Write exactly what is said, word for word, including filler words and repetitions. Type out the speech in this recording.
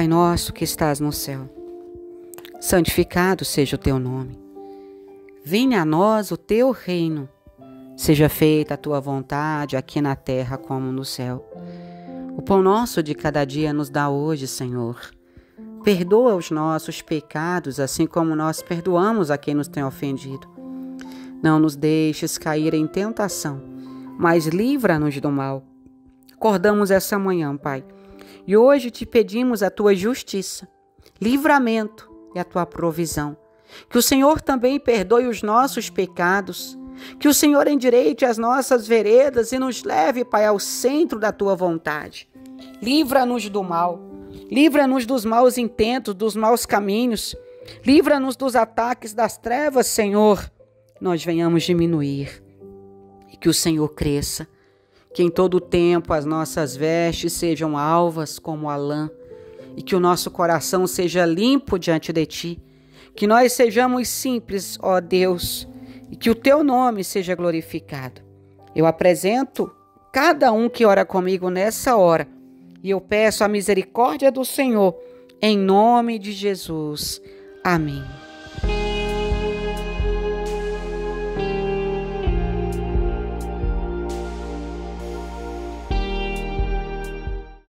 Pai nosso que estás no céu, santificado seja o teu nome. Venha a nós o teu reino. Seja feita a tua vontade aqui na terra como no céu. O pão nosso de cada dia nos dá hoje, Senhor. Perdoa os nossos pecados, assim como nós perdoamos a quem nos tem ofendido. Não nos deixes cair em tentação, mas livra-nos do mal. Acordamos essa manhã, Pai, e hoje te pedimos a tua justiça, livramento e a tua provisão. Que o Senhor também perdoe os nossos pecados, que o Senhor endireite as nossas veredas e nos leve, Pai, ao centro da tua vontade. Livra-nos do mal. Livra-nos dos maus intentos, dos maus caminhos. Livra-nos dos ataques das trevas, Senhor. Nós venhamos diminuir e que o Senhor cresça. Que em todo o tempo as nossas vestes sejam alvas como a lã e que o nosso coração seja limpo diante de ti. Que nós sejamos simples, ó Deus, e que o teu nome seja glorificado. Eu apresento cada um que ora comigo nessa hora. E eu peço a misericórdia do Senhor, em nome de Jesus. Amém.